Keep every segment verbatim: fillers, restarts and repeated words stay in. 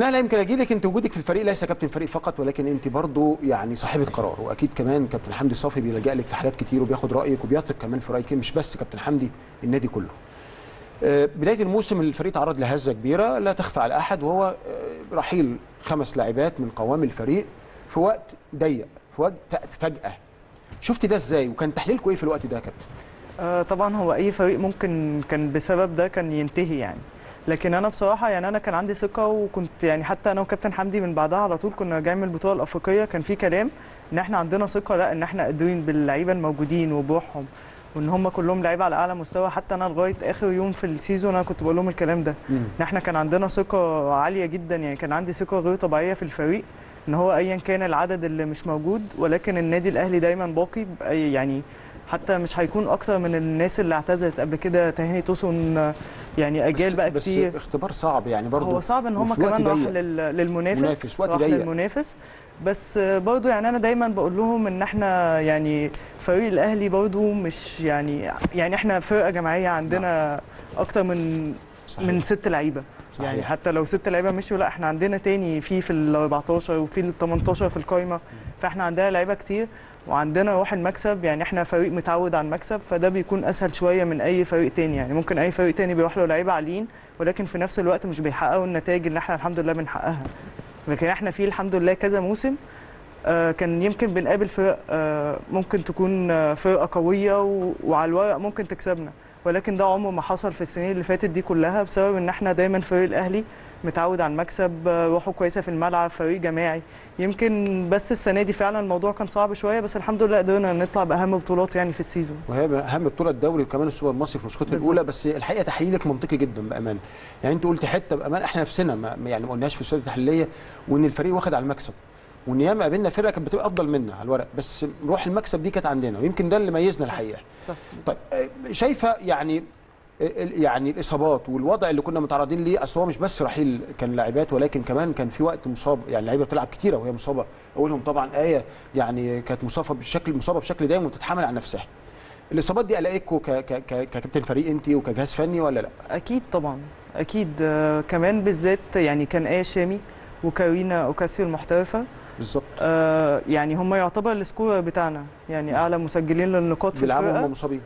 لا لا يمكن اجي لك. انت وجودك في الفريق ليس كابتن فريق فقط، ولكن انت برضو يعني صاحبه قرار، واكيد كمان كابتن حمدي صافي بيلجأ لك في حاجات كتير وبياخد رايك وبيثق كمان في رايك، مش بس كابتن حمدي، النادي كله. بدايه الموسم الفريق تعرض لهزه كبيره لا تخفى على احد، وهو رحيل خمس لاعبات من قوام الفريق في وقت ضيق، في وقت فجأه. شفت ده ازاي وكان تحليلكم ايه في الوقت ده يا كابتن؟ آه طبعا هو اي فريق ممكن كان بسبب ده كان ينتهي يعني، لكن انا بصراحه يعني انا كان عندي ثقه، وكنت يعني حتى انا وكابتن حمدي من بعدها على طول كنا راجعين من البطوله الافريقيه كان في كلام ان احنا عندنا ثقه، لا ان احنا قادرين باللعيبه الموجودين وبروحهم، وان هم كلهم لعيبه على اعلى مستوى. حتى انا لغايه اخر يوم في السيزون انا كنت بقول لهم الكلام ده، ان احنا كان عندنا ثقه عاليه جدا، يعني كان عندي ثقه غير طبيعيه في الفريق، ان هو ايا كان العدد اللي مش موجود ولكن النادي الاهلي دايما باقي، يعني حتى مش هيكون اكتر من الناس اللي اعتزلت قبل كده. تهاني توسون يعني اجيال بقى كتير، بس اختبار صعب يعني، برضه هو صعب ان هم كمان راح للمنافس راح للمنافس بس برضه يعني انا دايما بقول لهم ان احنا يعني فريق الاهلي برضه مش يعني يعني احنا فرقه جماعيه، عندنا اكتر من صحيح. من ست لعيبه صحيح. يعني حتى لو ست لعيبه مشوا، لا احنا عندنا تاني في في ال أربعتاشر وفي ال تمنتاشر في القايمه، فاحنا عندنا لعيبه كتير وعندنا روح المكسب، يعني احنا فريق متعود على المكسب، فده بيكون اسهل شويه من اي فريق تاني. يعني ممكن اي فريق تاني بيروح له لعيبه عاليين ولكن في نفس الوقت مش بيحققوا النتائج اللي احنا الحمد لله بنحققها، لكن احنا في الحمد لله كذا موسم آه كان يمكن بنقابل فرق آه ممكن تكون آه فرقه قويه وعلى الورق ممكن تكسبنا، ولكن ده عمره ما حصل في السنين اللي فاتت دي كلها، بسبب ان احنا دايما فريق الاهلي متعود على المكسب، روحه كويسه في الملعب، فريق جماعي. يمكن بس السنه دي فعلا الموضوع كان صعب شويه، بس الحمد لله قدرنا نطلع باهم بطولات يعني في السيزون، وهي اهم بطوله الدوري وكمان السوبر المصري في نسخته الاولى. بس الحقيقه تحليلك منطقي جدا بامانه، يعني انت قلت حته بامانه احنا نفسنا ما يعني ما قلناش في السنه التحليليه، وان الفريق واخد على المكسب، وان ياما قابلنا فرقه كانت بتبقى افضل منا على الورق، بس روح المكسب دي كانت عندنا، ويمكن ده اللي ميزنا الحقيقه. صح. طيب شايفه يعني يعني الاصابات والوضع اللي كنا متعرضين ليه، اصل هو مش بس رحيل كان لاعبات، ولكن كمان كان في وقت مصاب، يعني لعيبه بتلعب كتيره وهي مصابه، اولهم طبعا ايه يعني كانت مصابه بشكل مصابه بشكل دايم وبتتحمل على نفسها. الاصابات دي قلقتكم ككابتن فريق انت وكجهاز فني ولا لا؟ اكيد طبعا اكيد، آه كمان بالذات يعني كان ايه شامي وكارينا اوكاسيو المحترفه بالظبط، آه يعني هم يعتبر السكور بتاعنا، يعني اعلى مسجلين للنقاط في الفرقه، بيلعبوا هم مصابين،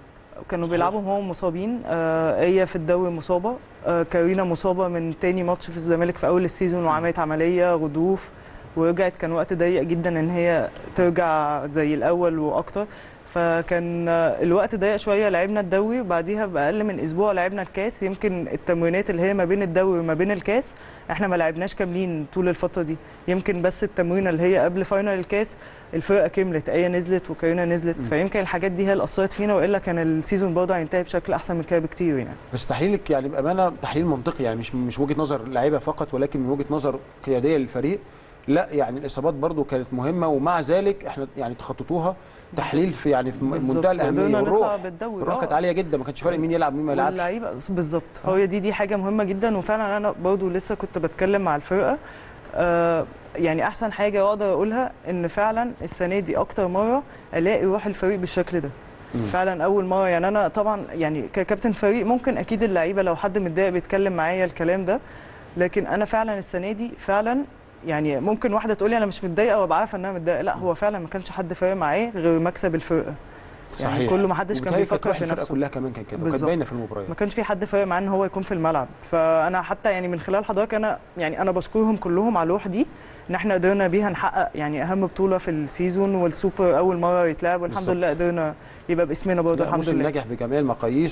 كانوا بيلعبوا هم مصابين، آه هي في الدوري مصابه، آه كارينا مصابه من تاني ماتش في الزمالك في اول السيزون وعملت عمليه غضروف ورجعت، كان وقت ضيق جدا ان هي ترجع زي الاول واكتر، فكان الوقت ضيق شويه. لعبنا الدوري وبعديها باقل من اسبوع لعبنا الكاس، يمكن التمرينات اللي هي ما بين الدوري وما بين الكاس احنا ما لعبناش كاملين طول الفتره دي، يمكن بس التمرينه اللي هي قبل فاينل الكاس الفرقه كملت، ايه نزلت وكارينا نزلت، فيمكن الحاجات دي هي اللي اثرت فينا، والا كان السيزون برضه هينتهي بشكل احسن من كده بكتير يعني. بس تحليلك يعني بامانه تحليل منطقي، يعني مش مش وجهه نظر لعيبه فقط، ولكن من وجهه نظر قياديه للفريق، لا يعني الاصابات برضو كانت مهمه، ومع ذلك احنا يعني تخططوها تحليل في يعني في منتهى الاهميه، والروح الروح كانت عاليه جدا، ما كانش فارق مين يلعب مين ما يلعبش اللعيبه بالظبط. هو آه. دي دي حاجه مهمه جدا، وفعلا انا برضو لسه كنت بتكلم مع الفرقه، آه يعني احسن حاجه اقدر اقولها ان فعلا السنه دي اكتر مره الاقي روح الفريق بالشكل ده، مم. فعلا اول مره يعني انا طبعا يعني ككابتن فريق ممكن اكيد اللعيبه لو حد متضايق بيتكلم معايا الكلام ده، لكن انا فعلا السنه دي فعلا يعني ممكن واحده تقول لي انا مش متضايقه وابقى عارفه ان انا متضايقه، لا هو فعلا ما كانش حد فارق معاه غير مكسب الفرقه يعني، صحيح. كله ما حدش كان بيفكر في نفسه، الفرقه كلها كمان كان كده، وكانت باينه في المباريات، ما كانش في حد فارق معاه ان هو يكون في الملعب. فانا حتى يعني من خلال حضرتك انا يعني انا بشكرهم كلهم على الروح دي، ان احنا قدرنا بيها نحقق يعني اهم بطوله في السيزون، والسوبر اول مره يتلعب والحمد لله قدرنا يبقى باسمنا برضه الحمد لله، موسم ناجح بجميع المقاييس.